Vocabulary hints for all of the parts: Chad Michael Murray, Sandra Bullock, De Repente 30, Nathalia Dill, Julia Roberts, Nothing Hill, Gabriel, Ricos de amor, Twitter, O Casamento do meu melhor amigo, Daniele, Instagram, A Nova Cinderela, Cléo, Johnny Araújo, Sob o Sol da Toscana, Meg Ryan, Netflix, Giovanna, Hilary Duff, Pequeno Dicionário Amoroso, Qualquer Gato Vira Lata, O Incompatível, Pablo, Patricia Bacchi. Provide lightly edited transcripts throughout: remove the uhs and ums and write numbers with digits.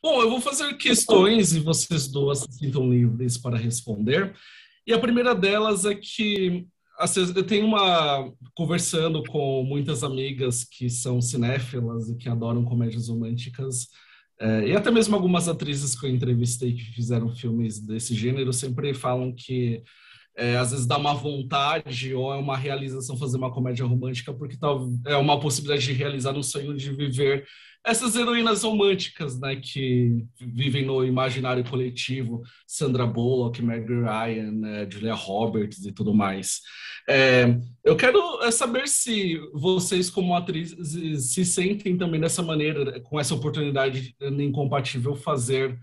Bom, eu vou fazer questões e vocês duas se sintam livres para responder. E a primeira delas é que eu tenho conversando com muitas amigas que são cinéfilas e que adoram comédias românticas, e até mesmo algumas atrizes que eu entrevistei que fizeram filmes desse gênero sempre falam que às vezes dá uma vontade ou é uma realização fazer uma comédia romântica porque é uma possibilidade de realizar um sonho de viver essas heroínas românticas, né, que vivem no imaginário coletivo, Sandra Bullock, Meg Ryan, Julia Roberts e tudo mais. Eu quero saber se vocês, como atrizes, se sentem também dessa maneira, com essa oportunidade incompatível fazer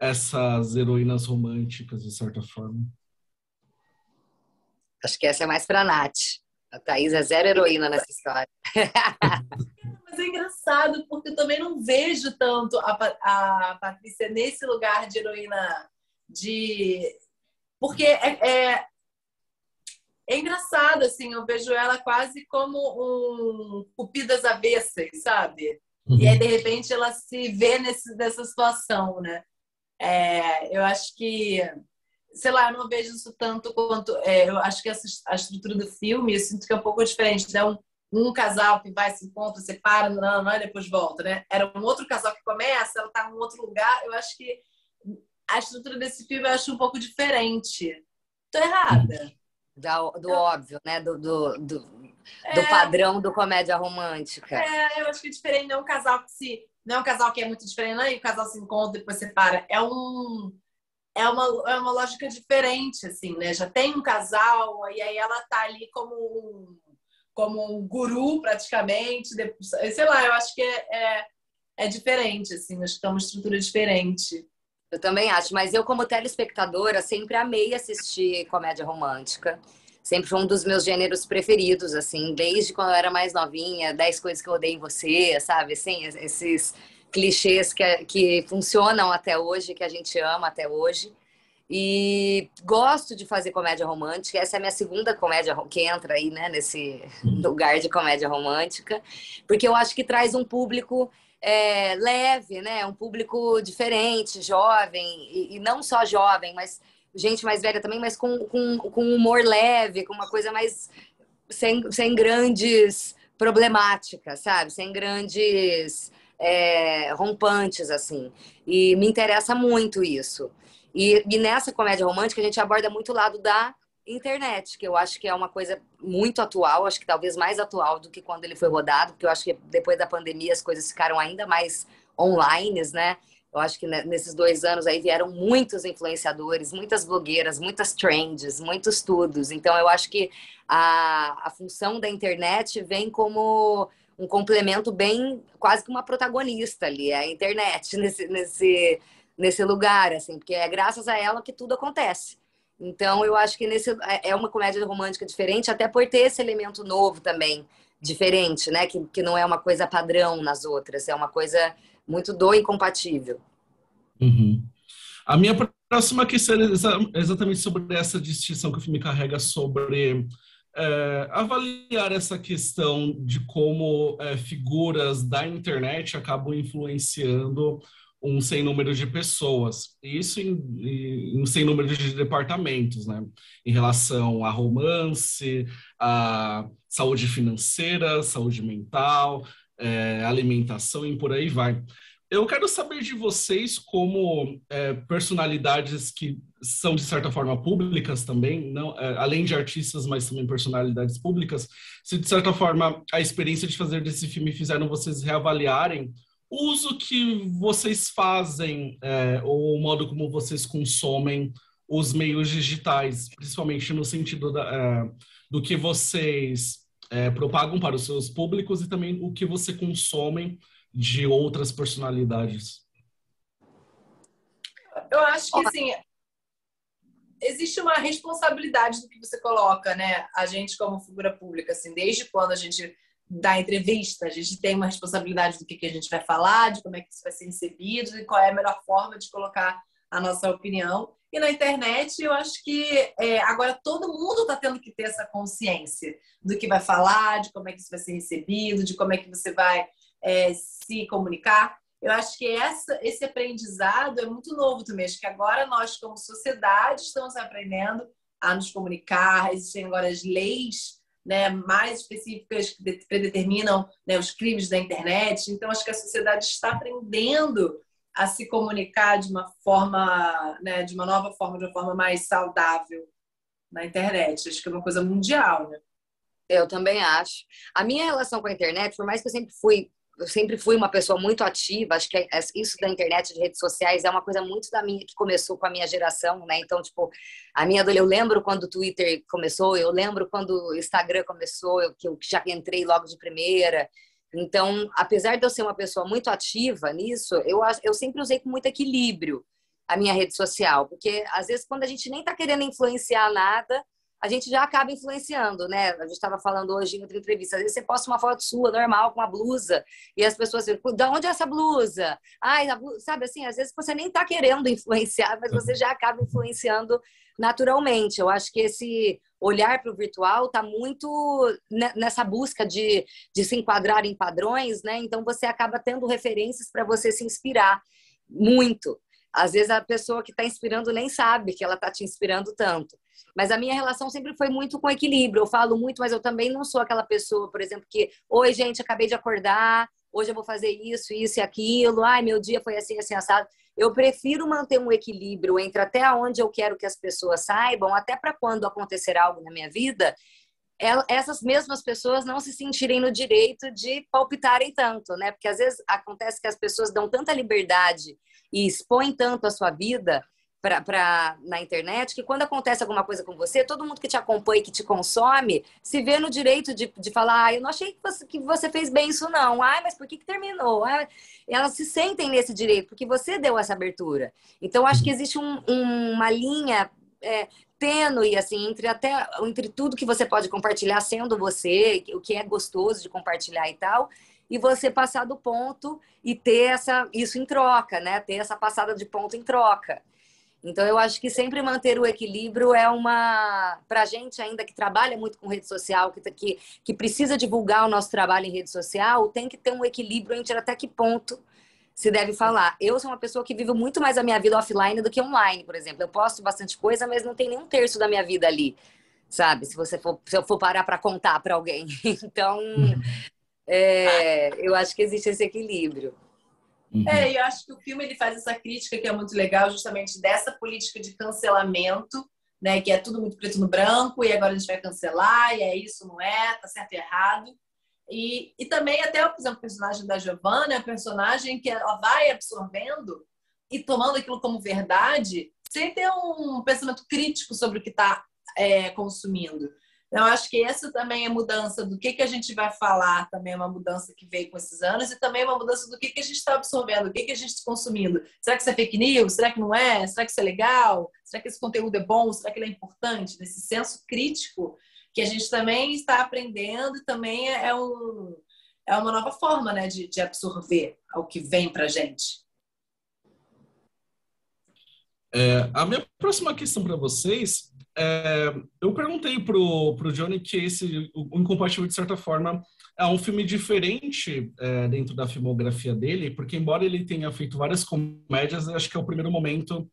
essas heroínas românticas, de certa forma. Acho que essa é mais pra Nath. A Thaís é zero heroína nessa história. Mas é engraçado, porque eu também não vejo tanto a Patrícia nesse lugar de heroína. Porque é engraçado, assim, eu vejo ela quase como um cupido às avessas, sabe? Uhum. E aí, de repente, ela se vê nessa situação, né? Eu acho que, sei lá, eu não vejo isso tanto quanto... eu acho que a estrutura do filme, eu sinto que é um pouco diferente, né? Um casal que vai, se encontra, separa, não, depois volta, né? Era um outro casal que começa, ela tá em um outro lugar. Eu acho que a estrutura desse filme eu acho um pouco diferente. Tô errada. Do óbvio, né? Do padrão do comédia romântica. Eu acho que é diferente. Não é um casal que é muito diferente, não é? O casal se encontra e depois separa. É uma lógica diferente, assim, né? Já tem um casal, e aí ela tá ali como um guru, praticamente. Sei lá, eu acho que é diferente, assim. Acho que é uma estrutura diferente. Eu também acho. Mas eu, como telespectadora, sempre amei assistir comédia romântica. Sempre foi um dos meus gêneros preferidos, assim. Desde quando eu era mais novinha, 10 coisas que eu odeio em você, sabe? Assim, esses clichês que funcionam até hoje, que a gente ama até hoje. E gosto de fazer comédia romântica. Essa é a minha segunda comédia que entra aí, né, nesse lugar de comédia romântica, porque eu acho que traz um público leve, né, um público diferente, jovem, e não só jovem, mas gente mais velha também, mas com humor leve, com uma coisa mais sem grandes problemáticas, sabe, sem grandes rompantes, assim. E me interessa muito isso. E nessa comédia romântica a gente aborda muito o lado da internet, que eu acho que é uma coisa muito atual, acho que talvez mais atual do que quando ele foi rodado, porque eu acho que depois da pandemia as coisas ficaram ainda mais online, né? Eu acho que nesses 2 anos aí vieram muitos influenciadores, muitas blogueiras, muitas trends, muitos tudos. Então eu acho que a função da internet vem como um complemento bem, quase que uma protagonista ali, a internet nesse lugar, assim, porque é graças a ela que tudo acontece. Então, eu acho que é uma comédia romântica diferente, até por ter esse elemento novo também, diferente, né? Que não é uma coisa padrão nas outras, é uma coisa muito do incompatível. Uhum. A minha próxima questão é exatamente sobre essa distinção que o filme carrega sobre avaliar essa questão de como figuras da internet acabam influenciando um sem número de pessoas, e isso em um sem número de departamentos, né? Em relação a romance, a saúde financeira, saúde mental, alimentação e por aí vai. Eu quero saber de vocês como personalidades que são, de certa forma, públicas também, não, além de artistas, mas também personalidades públicas, se, de certa forma, a experiência de fazer desse filme fizeram vocês reavaliarem o uso que vocês fazem, ou o modo como vocês consomem os meios digitais, principalmente no sentido do que vocês propagam para os seus públicos e também o que você consome de outras personalidades. Eu acho que, assim, existe uma responsabilidade do que você coloca, né? A gente como figura pública, assim, desde quando a gente da entrevista, a gente tem uma responsabilidade do que a gente vai falar, de como é que isso vai ser recebido e qual é a melhor forma de colocar a nossa opinião. E na internet, eu acho que agora todo mundo está tendo que ter essa consciência do que vai falar, de como é que isso vai ser recebido, de como é que você vai se comunicar. Eu acho que esse aprendizado é muito novo também. Acho que agora nós, como sociedade, estamos aprendendo a nos comunicar. Existem agora as leis, né, mais específicas que predeterminam, né, os crimes da internet. Então, acho que a sociedade está aprendendo a se comunicar de uma forma, né, de uma nova forma, de uma forma mais saudável na internet. Acho que é uma coisa mundial, né? Eu também acho. A minha relação com a internet, por mais que eu sempre fui uma pessoa muito ativa, acho que isso da internet, de redes sociais, é uma coisa muito da minha, que começou com a minha geração, né? Então, tipo, eu lembro quando o Twitter começou, eu lembro quando o Instagram começou, que eu já entrei logo de primeira. Então, apesar de eu ser uma pessoa muito ativa nisso, eu sempre usei com muito equilíbrio a minha rede social, porque às vezes quando a gente nem tá querendo influenciar nada, a gente já acaba influenciando, né? A gente estava falando hoje em outra entrevista. Às vezes você posta uma foto sua, normal, com uma blusa, e as pessoas dizem, de onde é essa blusa? Ai, a blusa... Sabe assim, às vezes você nem está querendo influenciar, mas você já acaba influenciando naturalmente. Eu acho que esse olhar para o virtual está muito nessa busca de se enquadrar em padrões, né? Então você acaba tendo referências para você se inspirar muito. Às vezes a pessoa que está inspirando nem sabe que ela está te inspirando tanto. Mas a minha relação sempre foi muito com equilíbrio. Eu falo muito, mas eu também não sou aquela pessoa, por exemplo, que... Oi, gente, acabei de acordar. Hoje eu vou fazer isso, isso e aquilo. Ai, meu dia foi assim, assim, assado. Eu prefiro manter um equilíbrio entre até onde eu quero que as pessoas saibam, até para quando acontecer algo na minha vida, essas mesmas pessoas não se sentirem no direito de palpitarem tanto, né? Porque às vezes acontece que as pessoas dão tanta liberdade e expõem tanto a sua vida... na internet, que quando acontece alguma coisa com você, todo mundo que te acompanha e que te consome, se vê no direito de falar, eu não achei que você fez bem isso não, ai, mas por que terminou? Ai, elas se sentem nesse direito, porque você deu essa abertura. Então, acho que existe uma linha tênue, assim, entre tudo que você pode compartilhar sendo você, o que é gostoso de compartilhar e tal, e você passar do ponto e ter isso em troca, né? Ter essa passada de ponto em troca. Então, eu acho que sempre manter o equilíbrio é uma... Pra gente ainda que trabalha muito com rede social, que precisa divulgar o nosso trabalho em rede social, tem que ter um equilíbrio entre até que ponto se deve falar. Eu sou uma pessoa que vivo muito mais a minha vida offline do que online, por exemplo. Eu posto bastante coisa, mas não tem nem um terço da minha vida ali, sabe? Se eu for parar pra contar pra alguém. Então, eu acho que existe esse equilíbrio. E eu acho que o filme ele faz essa crítica que é muito legal, justamente dessa política de cancelamento, né? Que é tudo muito preto no branco, e agora a gente vai cancelar, e é isso, não é, tá certo e errado. E também até, por exemplo, o personagem da Giovanna é um personagem que ela vai absorvendo e tomando aquilo como verdade, sem ter um pensamento crítico sobre o que está consumindo. Então, acho que essa também é mudança do que a gente vai falar, também é uma mudança que veio com esses anos, e também é uma mudança do que a gente está absorvendo, o que a gente está consumindo. Será que isso é fake news? Será que não é? Será que isso é legal? Será que esse conteúdo é bom? Será que ele é importante? Nesse senso crítico que a gente também está aprendendo, e também é uma nova forma, né, de absorver o que vem para a gente. A minha próxima questão para vocês... eu perguntei pro Johnny que O Incompatível, de certa forma, é um filme diferente dentro da filmografia dele, porque embora ele tenha feito várias comédias, acho que é o primeiro momento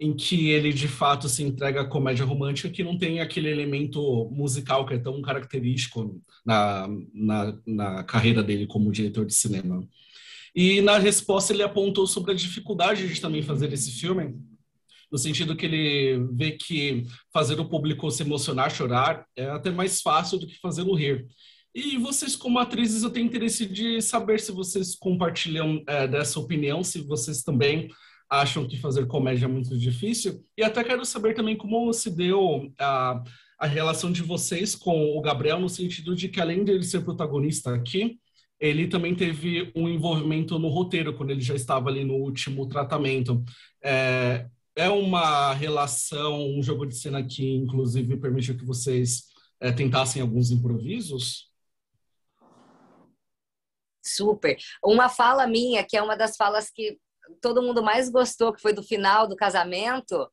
em que ele, de fato, se entrega à comédia romântica, que não tem aquele elemento musical que é tão característico na carreira dele como diretor de cinema. E na resposta ele apontou sobre a dificuldade de também fazer esse filme, no sentido que ele vê que fazer o público se emocionar, chorar, é até mais fácil do que fazê-lo rir. E vocês, como atrizes, eu tenho interesse de saber se vocês compartilham dessa opinião, se vocês também acham que fazer comédia é muito difícil. E até quero saber também como se deu a relação de vocês com o Gabriel, no sentido de que, além dele ser protagonista aqui, ele também teve um envolvimento no roteiro, quando ele já estava ali no último tratamento. É uma relação, um jogo de cena que, inclusive, permitiu que vocês tentassem alguns improvisos? Super. Uma fala minha, que é uma das falas que todo mundo mais gostou, que foi do final do casamento,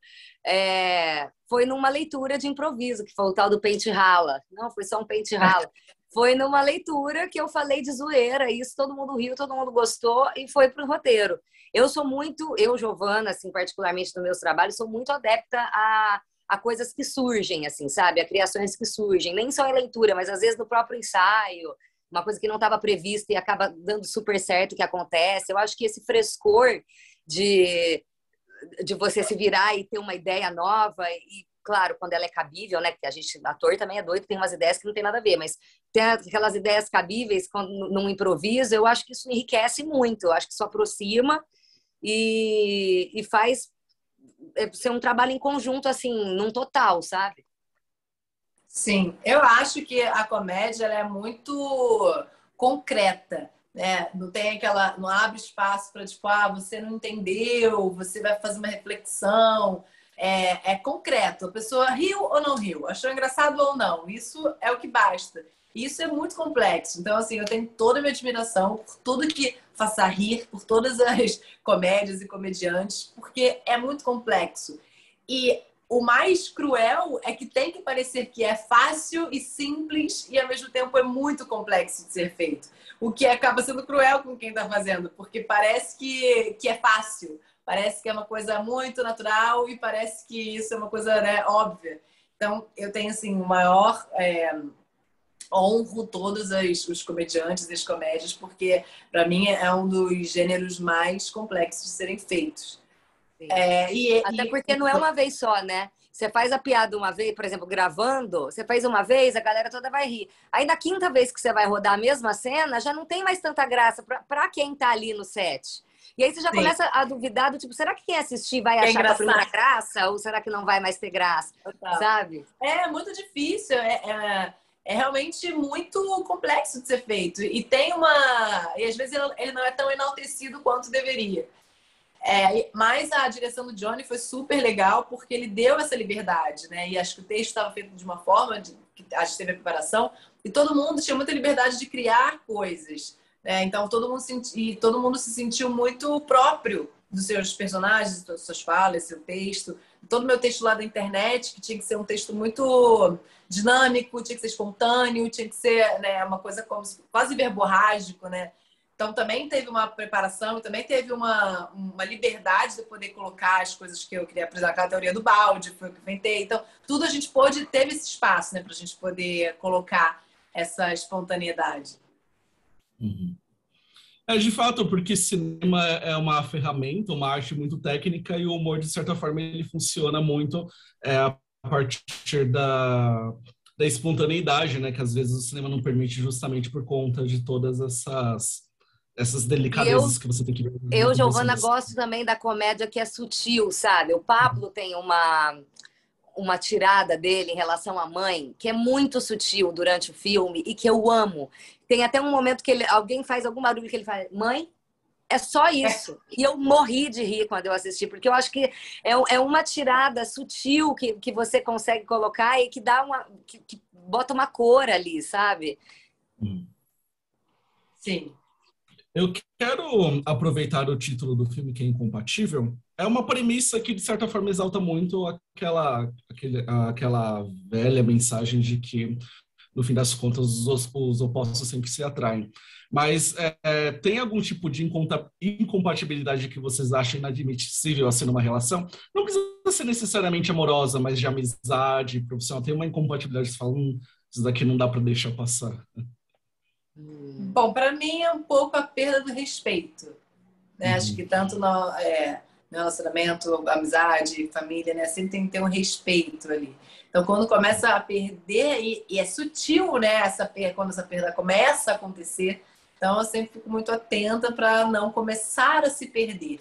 foi numa leitura de improviso, que foi o tal do pente rala. Não, foi só um pente rala. Foi numa leitura que eu falei de zoeira, isso todo mundo riu, todo mundo gostou e foi pro roteiro. Eu sou muito, eu, Giovanna, assim, particularmente nos meus trabalhos, sou muito adepta a coisas que surgem, assim, sabe? A criações que surgem, nem só em leitura, mas às vezes no próprio ensaio, uma coisa que não estava prevista e acaba dando super certo que acontece. Eu acho que esse frescor de você se virar e ter uma ideia nova e, claro, quando ela é cabível, né? Porque a gente, ator também é doido, tem umas ideias que não tem nada a ver, mas tem aquelas ideias cabíveis quando, num improviso, eu acho que isso enriquece muito, eu acho que isso aproxima e faz ser um trabalho em conjunto, assim, num total, sabe? Sim, eu acho que a comédia ela é muito concreta, né? Não tem aquela, não abre espaço para tipo, ah, você não entendeu, você vai fazer uma reflexão. É concreto, a pessoa riu ou não riu, achou engraçado ou não, isso é o que basta. Isso é muito complexo, então assim, eu tenho toda a minha admiração por tudo que faça rir, por todas as comédias e comediantes, porque é muito complexo. E o mais cruel é que tem que parecer que é fácil e simples e ao mesmo tempo é muito complexo de ser feito, o que acaba sendo cruel com quem está fazendo, porque parece que é fácil. Parece que é uma coisa muito natural e parece que isso é uma coisa, né, óbvia. Então, eu tenho, assim, o maior honro todos os comediantes e as comédias, porque, para mim, é um dos gêneros mais complexos de serem feitos. Até porque não é uma vez só, né? Você faz a piada uma vez, por exemplo, gravando, você faz uma vez, a galera toda vai rir. Aí, na quinta vez que você vai rodar a mesma cena, já não tem mais tanta graça para quem tá ali no set. E aí você já começa a duvidar do tipo, será que quem assistir vai achar que a primeira graça? Ou será que não vai mais ter graça? Total. Sabe? É muito difícil. É realmente muito complexo de ser feito. E tem uma... E às vezes ele não é tão enaltecido quanto deveria. Mas a direção do Johnny foi super legal porque ele deu essa liberdade, né? E acho que o texto estava feito de uma forma que a gente teve a preparação e todo mundo tinha muita liberdade de criar coisas. Então, todo mundo se sentiu muito próprio dos seus personagens, das suas falas, seu texto. Todo o meu texto lá da internet, que tinha que ser um texto muito dinâmico, tinha que ser espontâneo, tinha que ser, né, uma coisa como, quase verborrágico, né? Então, também teve uma preparação, também teve uma liberdade de poder colocar as coisas que eu queria apresentar, aquela teoria do balde, foi o que eu inventei. Então, tudo a gente teve esse espaço, né, para a gente poder colocar essa espontaneidade. Uhum. De fato, porque cinema é uma ferramenta, uma arte muito técnica e o humor, de certa forma, ele funciona muito a partir da espontaneidade, né? Que às vezes o cinema não permite justamente por conta de todas essas delicadezas que você tem que ver. Eu, Giovanna, gosto também da comédia que é sutil, sabe? O Pablo tem uma tirada dele em relação à mãe, que é muito sutil durante o filme e que eu amo. Tem até um momento que alguém faz algum barulho que ele fala, mãe, é só isso. E eu morri de rir quando eu assisti, porque eu acho que é uma tirada sutil que você consegue colocar e que dá que bota uma cor ali, sabe? Sim. Eu quero aproveitar o título do filme, que é Incompatível. É uma premissa que, de certa forma, exalta muito aquela velha mensagem de que, no fim das contas, os opostos sempre se atraem. Mas tem algum tipo de incompatibilidade que vocês acham inadmissível assim numa relação? Não precisa ser necessariamente amorosa, mas de amizade, profissional. Tem uma incompatibilidade que você fala, isso daqui não dá para deixar passar. Bom, para mim é um pouco a perda do respeito, né? Acho que tanto no relacionamento, amizade, família, né? Sempre tem que ter um respeito ali. Então, quando começa a perder, e é sutil, né? Quando essa perda começa a acontecer, então eu sempre fico muito atenta para não começar a se perder.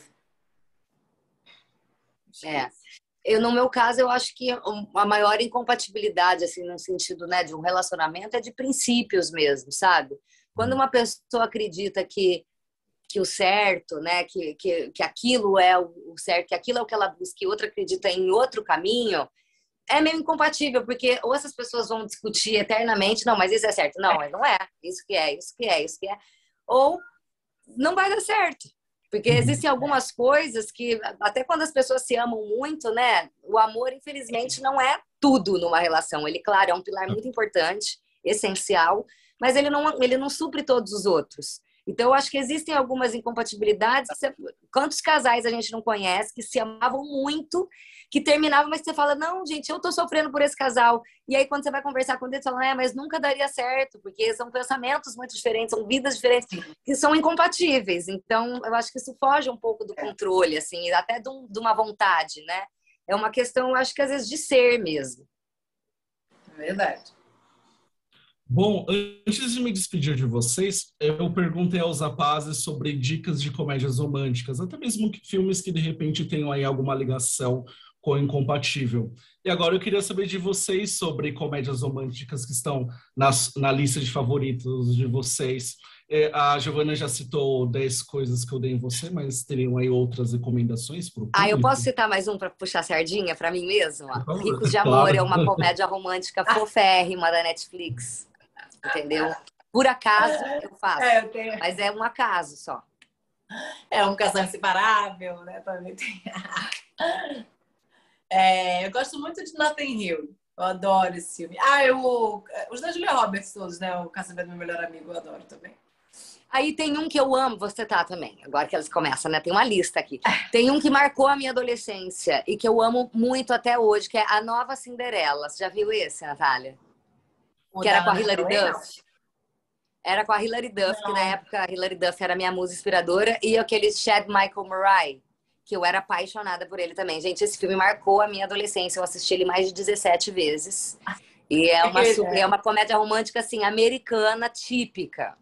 Eu, no meu caso, eu acho que a maior incompatibilidade, assim, no sentido, né, de um relacionamento é de princípios mesmo, sabe? Quando uma pessoa acredita que o certo, né, que aquilo é o certo, que aquilo é o que ela busca, e outra acredita em outro caminho, é meio incompatível, porque ou essas pessoas vão discutir eternamente, não, mas isso é certo, não, não é, isso que é, isso que é, isso que é, ou não vai dar certo. Porque existem algumas coisas que, até quando as pessoas se amam muito, né? O amor, infelizmente, não é tudo numa relação. Ele, claro, é um pilar muito importante, essencial, mas ele não supre todos os outros. Então, eu acho que existem algumas incompatibilidades. Quantos casais a gente não conhece que se amavam muito, que terminavam, mas você fala, não, gente, eu tô sofrendo por esse casal. E aí, quando você vai conversar com ele, você fala, é, mas nunca daria certo, porque são pensamentos muito diferentes, são vidas diferentes, que são incompatíveis. Então, eu acho que isso foge um pouco do controle, assim, até de uma vontade, né? É uma questão, eu acho que às vezes, de ser mesmo. É verdade. Bom, antes de me despedir de vocês, eu perguntei aos rapazes sobre dicas de comédias românticas, até mesmo que filmes que de repente tenham aí alguma ligação com o incompatível. E agora eu queria saber de vocês sobre comédias românticas que estão na lista de favoritos de vocês. A Giovanna já citou 10 coisas que eu dei em você, mas teriam aí outras recomendações para o público? Ah, eu posso citar mais um para puxar sardinha para mim mesma? Ricos de Amor, claro. É uma comédia romântica foférrima da Netflix. Entendeu? Por acaso eu faço, mas é um acaso só. É um casal inseparável, né? Também tem. Eu gosto muito de Nothing Hill. Eu adoro esse filme. Os da Julia Roberts todos, né? O Casamento do Meu Melhor Amigo, eu adoro também. Aí tem um que eu amo, você tá também, agora que elas começam, né? Tem uma lista aqui. Tem um que marcou a minha adolescência e que eu amo muito até hoje, que é A Nova Cinderela. Você já viu esse, Natália? Que era com a Hilary Duff. Era com a Hilary Duff, que na época a Hilary Duff era minha musa inspiradora. E aquele Chad Michael Murray, que eu era apaixonada por ele também. Gente, esse filme marcou a minha adolescência. Eu assisti ele mais de 17 vezes. E é uma comédia romântica, assim, americana, típica.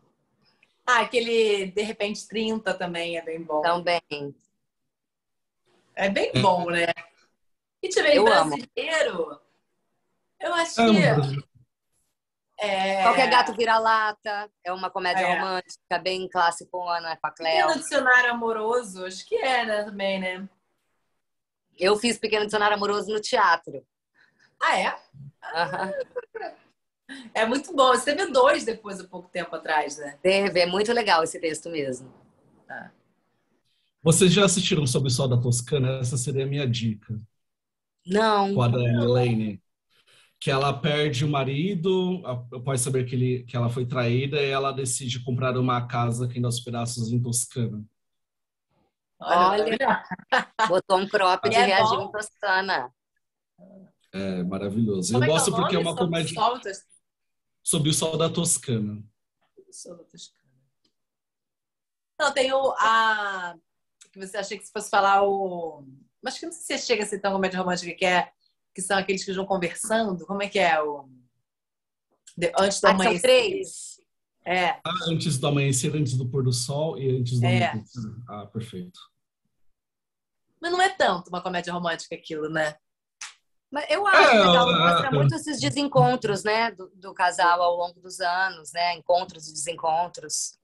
Ah, aquele De Repente 30 também é bem bom. Também. É bem bom, né? E tiver brasileiro, eu acho que... Qualquer Gato Vira Lata, é uma comédia romântica, bem clássicona, com a Cléo. Pequeno Dicionário Amoroso, acho que é, né, também, né? Eu fiz Pequeno Dicionário Amoroso no teatro. Ah, é? Uhum. É muito bom. Você teve 2 depois, há pouco tempo atrás, né? Teve, é muito legal esse texto mesmo. Ah. Vocês já assistiram Sob o Sol da Toscana? Essa seria a minha dica. Não. Com a Daniele. Que ela perde o marido, após saber que ela foi traída, e ela decide comprar uma casa aqui nos pedaços em Toscana. Olha, botou um crop de reagir em Toscana. É maravilhoso. Eu gosto porque é uma comédia Sob o Sol da Toscana. Não, tem que você achei que se fosse falar o... Mas que não sei se chega a ser tão comédia romântica que é... Que são aqueles que vão conversando. Como é que é? Antes do amanhecer. São 3. Antes do amanhecer, antes do pôr do sol e antes do anoitecer. Ah, perfeito. Mas não é tanto uma comédia romântica aquilo, né? Mas eu acho que mostra muito esses desencontros, né? Do casal ao longo dos anos, né? Encontros e desencontros.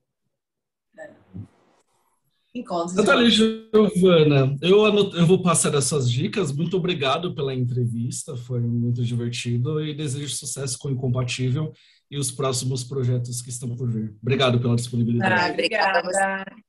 Natália, Giovanna, eu vou passar essas dicas. Muito obrigado pela entrevista, foi muito divertido e desejo sucesso com o Incompatível e os próximos projetos que estão por vir. Obrigado pela disponibilidade. Obrigada.